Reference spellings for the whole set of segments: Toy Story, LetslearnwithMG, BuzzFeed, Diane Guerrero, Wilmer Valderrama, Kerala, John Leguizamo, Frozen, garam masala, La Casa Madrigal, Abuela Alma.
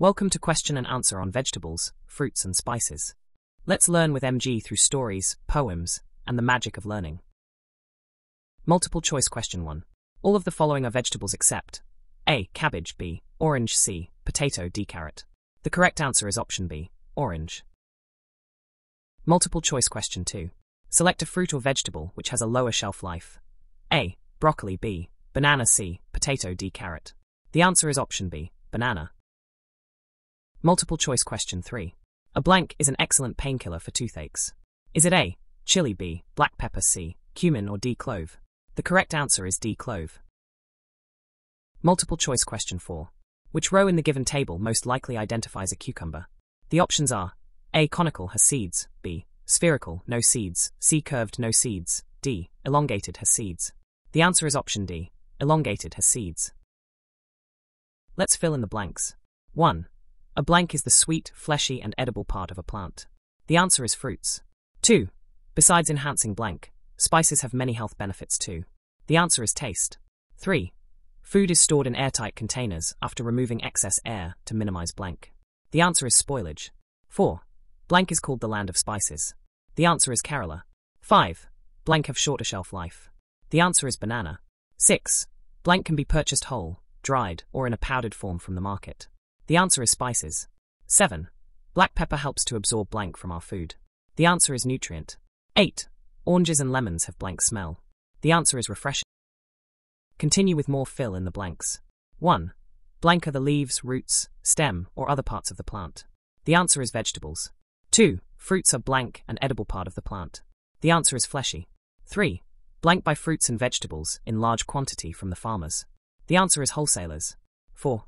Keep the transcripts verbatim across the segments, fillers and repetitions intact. Welcome to Question and Answer on Vegetables, Fruits and Spices. Let's learn with M G through stories, poems, and the magic of learning. Multiple choice question one. All of the following are vegetables except A. Cabbage, B. Orange, C. Potato, D. Carrot. The correct answer is option B, orange. Multiple choice question two. Select a fruit or vegetable which has a lower shelf life. A. Broccoli, B. Banana, C. Potato, D. Carrot. The answer is option B, banana. Multiple choice question three. A blank is an excellent painkiller for toothaches. Is it A. Chili, B. Black pepper, C. Cumin, or D. Clove? The correct answer is D. Clove. Multiple choice question four. Which row in the given table most likely identifies a cucumber? The options are A. Conical, has seeds, B. Spherical, no seeds, C. Curved, no seeds, D. Elongated, has seeds. The answer is option D. Elongated, has seeds. Let's fill in the blanks. one. A blank is the sweet, fleshy, and edible part of a plant. The answer is fruits. two. Besides enhancing blank, spices have many health benefits too. The answer is taste. three. Food is stored in airtight containers after removing excess air to minimize blank. The answer is spoilage. four. Blank is called the land of spices. The answer is Kerala. five. Blank have shorter shelf life. The answer is banana. six. Blank can be purchased whole, dried, or in a powdered form from the market. The answer is spices. seven. Black pepper helps to absorb blank from our food. The answer is nutrient. eight. Oranges and lemons have blank smell. The answer is refreshing. Continue with more fill in the blanks. one. Blank are the leaves, roots, stem, or other parts of the plant. The answer is vegetables. two. Fruits are blank and edible part of the plant. The answer is fleshy. three. Blank buy fruits and vegetables in large quantity from the farmers. The answer is wholesalers. four.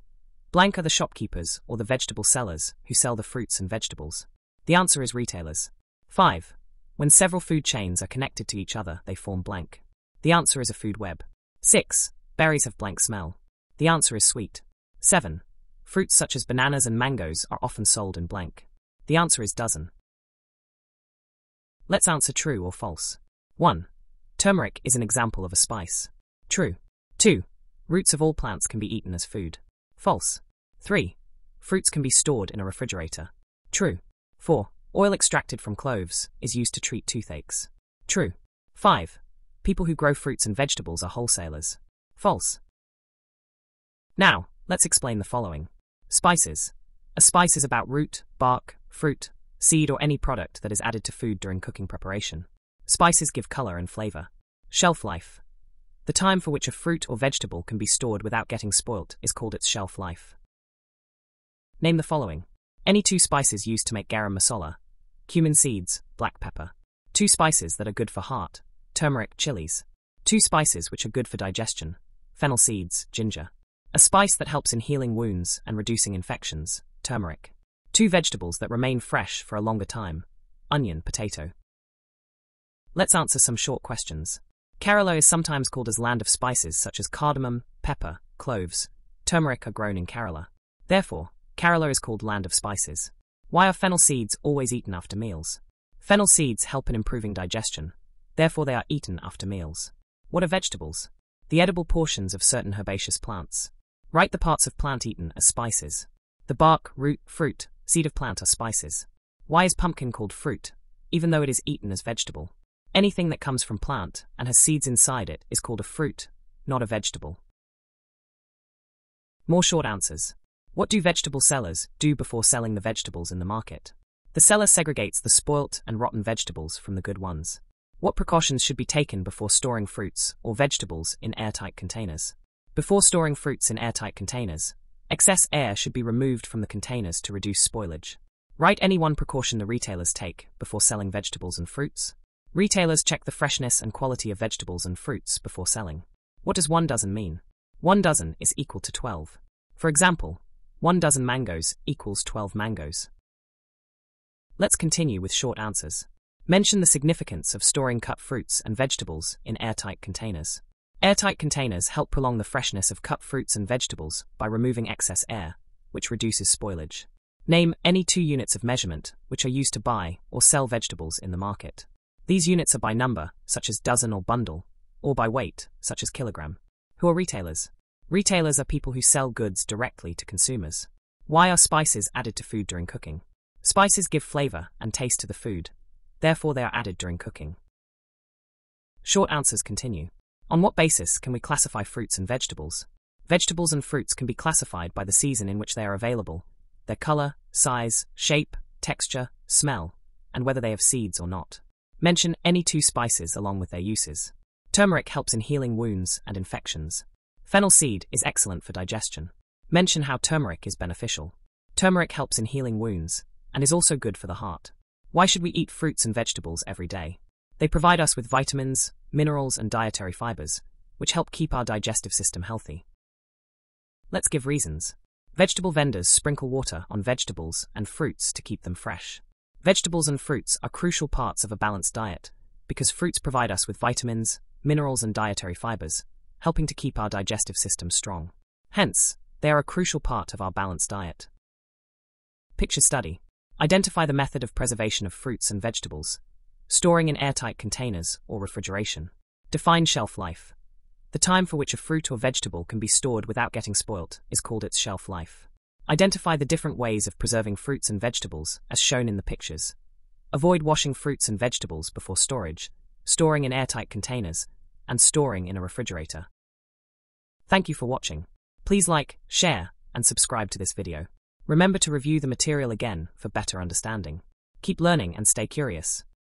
Blank are the shopkeepers or the vegetable sellers who sell the fruits and vegetables. The answer is retailers. five. When several food chains are connected to each other, they form blank. The answer is a food web. six. Berries have blank smell. The answer is sweet. seven. Fruits such as bananas and mangoes are often sold in blank. The answer is dozen. Let's answer true or false. one. Turmeric is an example of a spice. True. two. Roots of all plants can be eaten as food. False. three. Fruits can be stored in a refrigerator. True. four. Oil extracted from cloves is used to treat toothaches. True. five. People who grow fruits and vegetables are wholesalers. False. Now, let's explain the following. Spices. A spice is about root, bark, fruit, seed, or any product that is added to food during cooking preparation. Spices give color and flavor. Shelf life. The time for which a fruit or vegetable can be stored without getting spoilt is called its shelf life. Name the following. Any two spices used to make garam masala. Cumin seeds, black pepper. Two spices that are good for heart, turmeric, chilies. Two spices which are good for digestion, fennel seeds, ginger. A spice that helps in healing wounds and reducing infections, turmeric. Two vegetables that remain fresh for a longer time, onion, potato. Let's answer some short questions. Kerala is sometimes called as land of spices such as cardamom, pepper, cloves. Turmeric are grown in Kerala. Therefore, Kerala is called land of spices. Why are fennel seeds always eaten after meals? Fennel seeds help in improving digestion. Therefore, they are eaten after meals. What are vegetables? The edible portions of certain herbaceous plants. Write the parts of plant eaten as spices. The bark, root, fruit, seed of plant are spices. Why is pumpkin called fruit, even though it is eaten as vegetable? Anything that comes from plant and has seeds inside it is called a fruit, not a vegetable. More short answers. What do vegetable sellers do before selling the vegetables in the market? The seller segregates the spoilt and rotten vegetables from the good ones. What precautions should be taken before storing fruits or vegetables in airtight containers? Before storing fruits in airtight containers, excess air should be removed from the containers to reduce spoilage. Write any one precaution the retailers take before selling vegetables and fruits. Retailers check the freshness and quality of vegetables and fruits before selling. What does one dozen mean? One dozen is equal to twelve. For example, one dozen mangoes equals twelve mangoes. Let's continue with short answers. Mention the significance of storing cut fruits and vegetables in airtight containers. Airtight containers help prolong the freshness of cut fruits and vegetables by removing excess air, which reduces spoilage. Name any two units of measurement which are used to buy or sell vegetables in the market. These units are by number, such as dozen or bundle, or by weight, such as kilogram. Who are retailers? Retailers are people who sell goods directly to consumers. Why are spices added to food during cooking? Spices give flavor and taste to the food, therefore they are added during cooking. Short answers continue. On what basis can we classify fruits and vegetables? Vegetables and fruits can be classified by the season in which they are available, their color, size, shape, texture, smell, and whether they have seeds or not. Mention any two spices along with their uses. Turmeric helps in healing wounds and infections. Fennel seed is excellent for digestion. Mention how turmeric is beneficial. Turmeric helps in healing wounds and is also good for the heart. Why should we eat fruits and vegetables every day? They provide us with vitamins, minerals, and dietary fibers, which help keep our digestive system healthy. Let's give reasons. Vegetable vendors sprinkle water on vegetables and fruits to keep them fresh. Vegetables and fruits are crucial parts of a balanced diet because fruits provide us with vitamins, minerals, and dietary fibers, helping to keep our digestive system strong. Hence, they are a crucial part of our balanced diet. Picture study. Identify the method of preservation of fruits and vegetables. Storing in airtight containers or refrigeration. Define shelf life. The time for which a fruit or vegetable can be stored without getting spoilt is called its shelf life. Identify the different ways of preserving fruits and vegetables as shown in the pictures. Avoid washing fruits and vegetables before storage, storing in airtight containers, and storing in a refrigerator. Thank you for watching. Please like, share, and subscribe to this video. Remember to review the material again for better understanding. Keep learning and stay curious.